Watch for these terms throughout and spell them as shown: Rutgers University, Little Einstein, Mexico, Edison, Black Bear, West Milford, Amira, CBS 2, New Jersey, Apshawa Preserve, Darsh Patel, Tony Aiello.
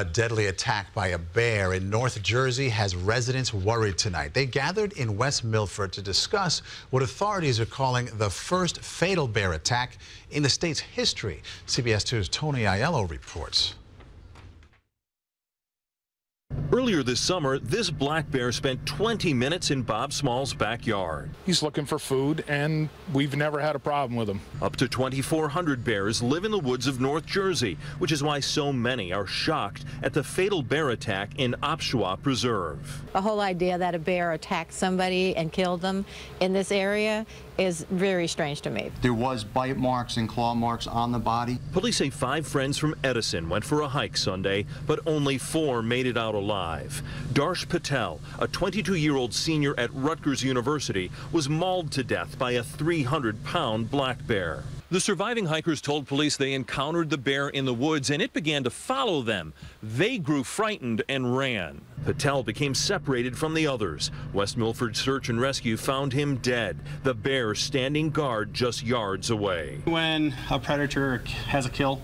A deadly attack by a bear in North Jersey has residents worried tonight. They gathered in West Milford to discuss what authorities are calling the first fatal bear attack in the state's history. CBS 2's Tony Aiello reports. Earlier this summer, this black bear spent 20 minutes in Bob Small's backyard. He's looking for food, and we've never had a problem with him. Up to 2,400 bears live in the woods of North Jersey, which is why so many are shocked at the fatal bear attack in Apshawa Preserve. The whole idea that a bear attacked somebody and killed them in this area is very strange to me. There was bite marks and claw marks on the body. Police say 5 friends from Edison went for a hike Sunday, but only 4 made it out alive. Darsh Patel, a 22-year-old senior at Rutgers University, was mauled to death by a 300-pound black bear. The surviving hikers told police they encountered the bear in the woods and it began to follow them. They grew frightened and ran. Patel became separated from the others. West Milford Search and Rescue found him dead, the bear standing guard just yards away. When a predator has a kill,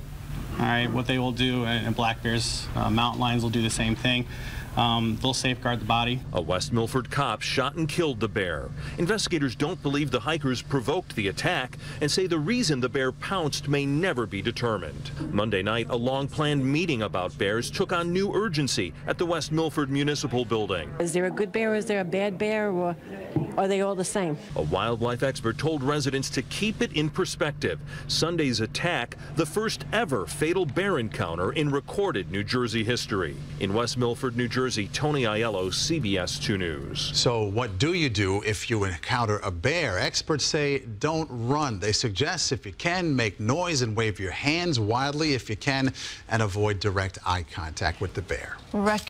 all right, what they will do, and black bears, mountain lions will do the same thing. They'll safeguard the body. A West Milford cop shot and killed the bear. Investigators don't believe the hikers provoked the attack and say the reason the bear pounced may never be determined. Monday night, a long-planned meeting about bears took on new urgency at the West Milford Municipal Building. Is there a good bear? Is there a bad bear? Or are they all the same? A wildlife expert told residents to keep it in perspective. Sunday's attack, the first ever fatal bear encounter in recorded New Jersey history. In West Milford, New Jersey, Tony Aiello, CBS 2 News. So what do you do if you encounter a bear? Experts say don't run. They suggest if you can, make noise and wave your hands wildly if you can, and avoid direct eye contact with the bear.